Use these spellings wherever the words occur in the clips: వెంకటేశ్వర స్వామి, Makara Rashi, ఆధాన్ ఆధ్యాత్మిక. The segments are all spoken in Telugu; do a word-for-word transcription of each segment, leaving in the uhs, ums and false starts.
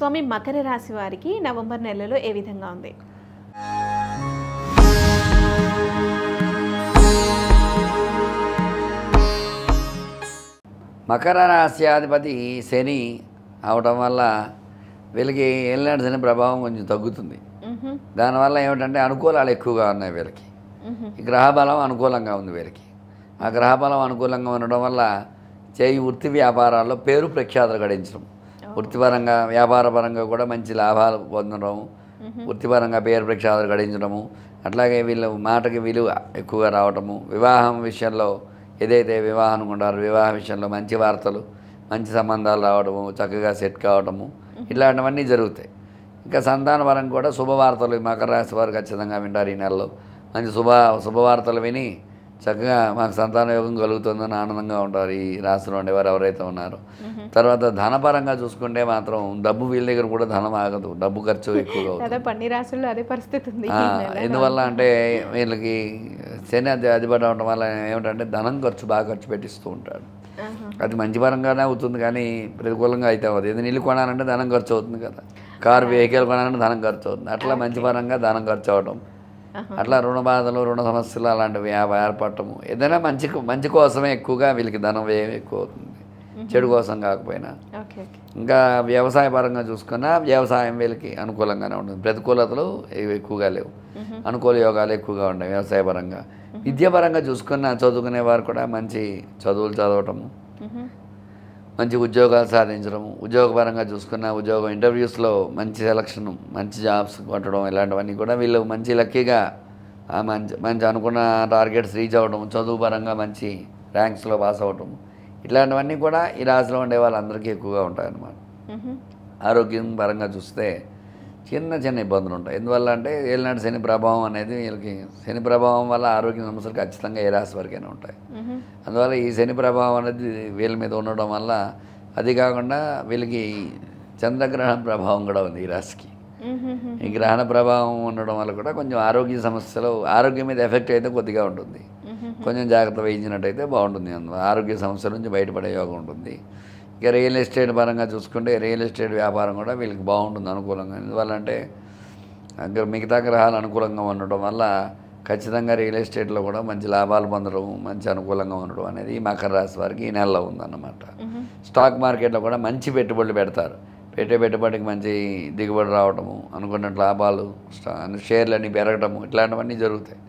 స్వామి మకర రాశి వారికి నవంబర్ నెలలో ఏ విధంగా ఉంది? మకర రాశి అధిపతి శని అవడం వల్ల వీళ్ళకి ఏలినాడు శని ప్రభావం కొంచెం తగ్గుతుంది. దానివల్ల ఏమిటంటే అనుకూలాలు ఎక్కువగా ఉన్నాయి వీళ్ళకి. గ్రహబలం అనుకూలంగా ఉంది వీళ్ళకి. ఆ గ్రహబలం అనుకూలంగా ఉండడం వల్ల చేయి వృత్తి వ్యాపారాల్లో పేరు ప్రఖ్యాతలు గడించడం, వృత్తిపరంగా వ్యాపారపరంగా కూడా మంచి లాభాలు పొందడం, వృత్తిపరంగా పేరు ప్రఖ్యాతలు గడించడము, అట్లాగే వీళ్ళు మాటకి విలువ ఎక్కువగా రావటము, వివాహం విషయంలో ఏదైతే వివాహం అనుకుంటారో వివాహ విషయంలో మంచి వార్తలు, మంచి సంబంధాలు రావడము, చక్కగా సెట్ కావడము, ఇలాంటివన్నీ జరుగుతాయి. ఇంకా సంతానపరం కూడా శుభవార్తలు మకర రాశి వారు ఖచ్చితంగా వింటారు. ఈ నెలలో మంచి శుభ శుభవార్తలు విని చక్కగా మాకు సంతాన యోగం కలుగుతుందని ఆనందంగా ఉంటారు ఈ రాశిలో ఉండేవారు ఎవరైతే ఉన్నారో. తర్వాత ధనపరంగా చూసుకుంటే మాత్రం డబ్బు వీళ్ళ దగ్గర కూడా ధనం ఆగదు, డబ్బు ఖర్చు ఎక్కువగా అవుతుంది. ఎందువల్ల అంటే వీళ్ళకి శని అధిపతి అవడం వల్ల ఏమిటంటే ధనం ఖర్చు బాగా ఖర్చు పెట్టిస్తూ ఉంటాడు. అది మంచి పరంగానే అవుతుంది కానీ ప్రతికూలంగా అయితే అవుతుంది. ఏదైనా నీళ్ళు కొనాలంటే ధనం ఖర్చు అవుతుంది కదా, కారు వెహికల్ కొనాలంటే ధనం ఖర్చు అవుతుంది. అట్లా మంచి పరంగా ధనం ఖర్చు అవడం, అట్లా రుణ బాధలు, రుణ సమస్యలు అలాంటివి ఏర్పడటము, ఏదైనా మంచి మంచి కోసమే ఎక్కువగా వీళ్ళకి ధనం వ్యయం ఎక్కువ అవుతుంది, చెడు కోసం కాకపోయినా. ఇంకా వ్యవసాయ పరంగా చూసుకున్నా వ్యవసాయం వీళ్ళకి అనుకూలంగానే ఉంటుంది, ప్రతికూలతలు ఎక్కువగా లేవు, అనుకూల యోగాలు ఎక్కువగా ఉన్నాయి వ్యవసాయ పరంగా. విద్యాపరంగా చూసుకున్న చదువుకునే వారు కూడా మంచి చదువులు చదవటము, మంచి ఉద్యోగాలు సాధించడము, ఉద్యోగపరంగా చూసుకున్న ఉద్యోగం ఇంటర్వ్యూస్లో మంచి సెలక్షన్, మంచి జాబ్స్ కొట్టడం, ఇలాంటివన్నీ కూడా వీళ్ళు మంచి లక్కీగా మంచి మంచి అనుకున్న టార్గెట్స్ రీచ్ అవ్వడం, చదువుపరంగా మంచి ర్యాంక్స్లో పాస్ అవ్వటం, ఇలాంటివన్నీ కూడా ఈ రాశిలో ఉండే వాళ్ళందరికీ ఎక్కువగా ఉంటాయన్నమాట. ఆరోగ్యం పరంగా చూస్తే చిన్న చిన్న ఇబ్బందులు ఉంటాయి. ఎందువల్ల అంటే ఏలినాటి శని ప్రభావం అనేది వీళ్ళకి, శని ప్రభావం వల్ల ఆరోగ్య సమస్యలు ఖచ్చితంగా ఏ రాశి వరకైనా ఉంటాయి. అందువల్ల ఈ శని ప్రభావం అనేది వీళ్ళ మీద ఉండడం వల్ల, అది కాకుండా వీళ్ళకి చంద్రగ్రహణ ప్రభావం కూడా ఉంది ఈ రాశికి. ఈ గ్రహణ ప్రభావం ఉండడం వల్ల కూడా కొంచెం ఆరోగ్య సమస్యలు, ఆరోగ్యం మీద ఎఫెక్ట్ అయితే కొద్దిగా ఉంటుంది. కొంచెం జాగ్రత్త వహించినట్టయితే బాగుంటుంది, అందువల్ల ఆరోగ్య సమస్యల నుంచి బయటపడే యోగం ఉంటుంది. ఇక రియల్ ఎస్టేట్ పరంగా చూసుకుంటే రియల్ ఎస్టేట్ వ్యాపారం కూడా వీళ్ళకి బాగుంటుంది అనుకూలంగా. ఎందువల్లంటే మిగతా గ్రహాలు అనుకూలంగా ఉండటం వల్ల ఖచ్చితంగా రియల్ ఎస్టేట్లో కూడా మంచి లాభాలు పొందడం, మంచి అనుకూలంగా ఉండడం అనేది మకర రాశి వారికి ఈ నెలలో ఉందన్నమాట. స్టాక్ మార్కెట్లో కూడా మంచి పెట్టుబడులు పెడతారు, పెట్టే పెట్టుబడికి మంచి దిగుబడి రావటము, అనుకున్న లాభాలు, షేర్లన్నీ పెరగటము, ఇట్లాంటివన్నీ జరుగుతాయి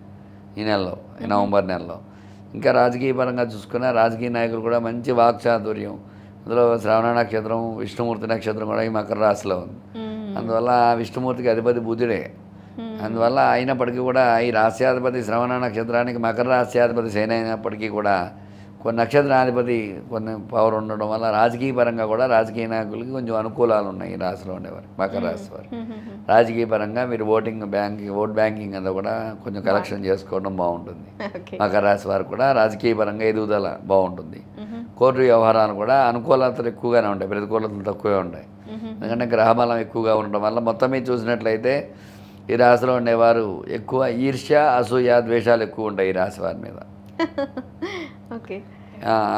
ఈ నెలలో, ఈ నవంబర్ నెలలో. ఇంకా రాజకీయ పరంగా చూసుకున్న రాజకీయ నాయకులు కూడా మంచి వాక్చాతుర్యం, అందులో శ్రవణ నక్షత్రం, విష్ణుమూర్తి నక్షత్రం కూడా ఈ మకర రాశిలో ఉంది. అందువల్ల విష్ణుమూర్తికి అధిపతి బుధుడే, అందువల్ల అయినప్పటికీ కూడా ఈ రాశ్యాధిపతి శ్రవణ నక్షత్రానికి మకర రాశ్యాధిపతి శని అయినప్పటికీ కూడా కొన్ని నక్షత్రాధిపతి కొన్ని పవర్ ఉండడం వల్ల రాజకీయ పరంగా కూడా రాజకీయ నాయకులకి కొంచెం అనుకూలాలు ఉన్నాయి ఈ రాశిలో ఉండేవారు మకర రాశి వారు. రాజకీయ పరంగా మీరు ఓటింగ్ బ్యాంకింగ్ ఓట్ బ్యాంకింగ్ అంతా కూడా కొంచెం కలెక్షన్ చేసుకోవడం బాగుంటుంది. మకర రాశి వారు కూడా రాజకీయ పరంగా ఎదుగుదల బాగుంటుంది. కోర్టు వ్యవహారాలు కూడా అనుకూలతలు ఎక్కువగానే ఉంటాయి, ప్రతికూలతలు తక్కువే ఉంటాయి. ఎందుకంటే గ్రహబలం ఎక్కువగా ఉండడం వల్ల మొత్తం మీద చూసినట్లయితే ఈ రాశిలో ఉండేవారు ఎక్కువ ఈర్ష్య, అసూయ, ద్వేషాలు ఎక్కువ ఉంటాయి ఈ రాశి వారి మీద.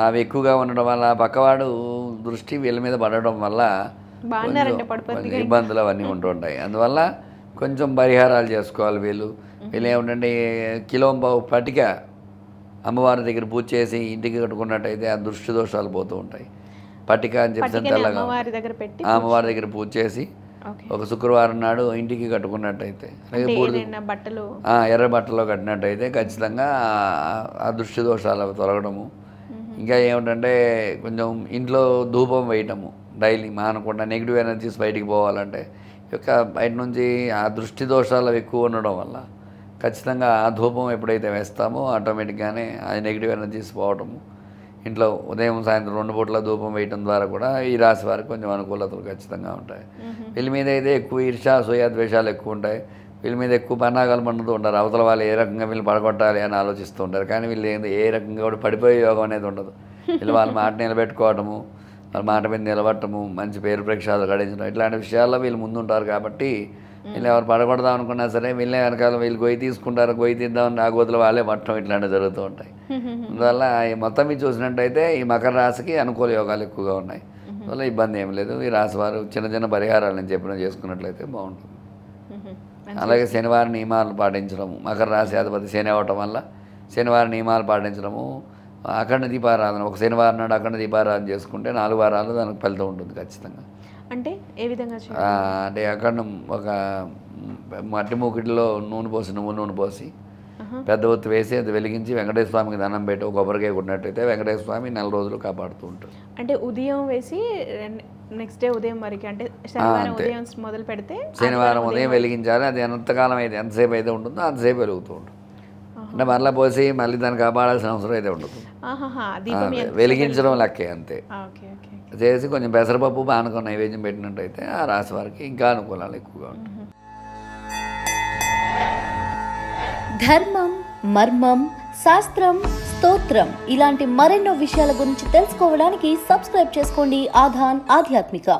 అవి ఎక్కువగా ఉండడం వల్ల పక్కవాడు దృష్టి వీళ్ళ మీద పడడం వల్ల ఇబ్బందులు అవన్నీ ఉంటుంటాయి. అందువల్ల కొంచెం పరిహారాలు చేసుకోవాలి వీళ్ళు. వీళ్ళు ఏమిటంటే కిలోంబావు పటిక అమ్మవారి దగ్గర పూజ చేసి ఇంటికి కట్టుకున్నట్టయితే ఆ దృష్టి దోషాలు పోతూ ఉంటాయి. పటిక అని చెప్పి తెల్లగా అమ్మవారి దగ్గర పూజ చేసి ఒక శుక్రవారం నాడు ఇంటికి కట్టుకున్నట్టయితే, ఎర్ర బట్టలో కట్టినట్టయితే ఖచ్చితంగా ఆ దృష్టి దోషాలు తొలగడము. ఇంకా ఏమిటంటే కొంచెం ఇంట్లో ధూపం వేయటము డైలీ మానకుండా, నెగిటివ్ ఎనర్జీస్ బయటికి పోవాలంటే యొక్క బయట నుంచి ఆ దృష్టి దోషాలు ఎక్కువ ఉండడం వల్ల ఖచ్చితంగా ఆ ధూపం ఎప్పుడైతే వేస్తామో ఆటోమేటిక్గానే ఆ నెగిటివ్ ఎనర్జీస్ పోవటము. ఇంట్లో ఉదయం సాయంత్రం రెండు పూట్ల ధూపం వేయటం ద్వారా కూడా ఈ రాశి వారికి కొంచెం అనుకూలతలు ఖచ్చితంగా ఉంటాయి. వీళ్ళ మీద అయితే ఎక్కువ ఈర్ష్య, అసూయ, ద్వేషాలు ఎక్కువ ఉంటాయి. వీళ్ళ మీద ఎక్కువ పన్నాగాలు పండుతూ ఉంటారు. అవతల వాళ్ళు ఏ రకంగా వీళ్ళు పడగొట్టాలి అని ఆలోచిస్తూ ఉంటారు. కానీ వీళ్ళు ఏ రకంగా కూడా పడిపోయే యోగం అనేది ఉండదు. వీళ్ళు వాళ్ళ మాట నిలబెట్టుకోవటము, వాళ్ళ మాట మీద నిలబట్టము, మంచి పేరు ప్రఖ్యాతలు గడించడం, ఇట్లాంటి విషయాల్లో వీళ్ళు ముందుంటారు. కాబట్టి వీళ్ళు ఎవరు పడగొడదాం అనుకున్నా సరే వీళ్ళే వెనకాల వీళ్ళు గొయ్యి తీసుకుంటారు, గొయ్యి తీద్దామని ఆ గోతులు వాళ్ళే పట్టడం, ఇట్లాంటివి జరుగుతూ ఉంటాయి. అందువల్ల మొత్తం మీరు చూసినట్టయితే ఈ మకర రాశికి అనుకూల యోగాలు ఎక్కువగా ఉన్నాయి. వల్ల ఇబ్బంది ఏం లేదు. ఈ రాశివారు చిన్న చిన్న పరిహారాలు నేను చెప్పిన చేసుకున్నట్లయితే బాగుంటుంది. అలాగే శనివారం నియమాలు పాటించడము, మకర రాశి అధిపతి శని అవ్వటం వల్ల శనివారం నియమాలు పాటించడము, అఖండ దీపారాధన, ఒక శనివారం నాడు అఖండ దీపారాధన చేసుకుంటే నాలుగు వారాలు దానికి ఫలితం ఉంటుంది ఖచ్చితంగా. అంటే ఏ విధంగా అంటే అఖండం ఒక మట్టి మూకిడిలో నూనె పోసి నువ్వు నూనె పోసి పెద్ద ఒత్తి వేసి అది వెలిగించి వెంకటేశ్వర స్వామికి దండం పెట్టి కొబ్బరికాయ కొట్టినట్టయితే వెంకటేశ్వర స్వామి నెల రోజులు కాపాడుతూ ఉంటాడు. అంటే ఉదయం వేసి నెక్స్ట్ డే ఉదయం వరకు, అంటే శనివారం ఉదయం మొదలు పెడితే శనివారం ఉదయం వెలిగించాలి. అది ఎంతకాలం అయితే ఎంతసేపు అయితే ఉంటుందో అంతసేపు వెలుగుతూ ఉంటుంది. అంటే మరలా పోసి మళ్ళీ దాన్ని కాపాడాల్సిన అవసరం అయితే ఉంటుంది. వెలిగించడం లెక్కే అంతే. చేసి కొంచెం పెసరపప్పు పానకం నైవేద్యం పెట్టినట్టయితే ఆ రాశి వారికి ఇంకా అనుకూలాలు ఎక్కువగా ఉంటాయి. ధర్మం, మర్మం, శాస్త్రం, స్తోత్రం ఇలాంటి మరెన్నో విషయాల గురించి తెలుసుకోవడానికి సబ్స్క్రైబ్ చేసుకోండి ఆధాన్ ఆధ్యాత్మిక.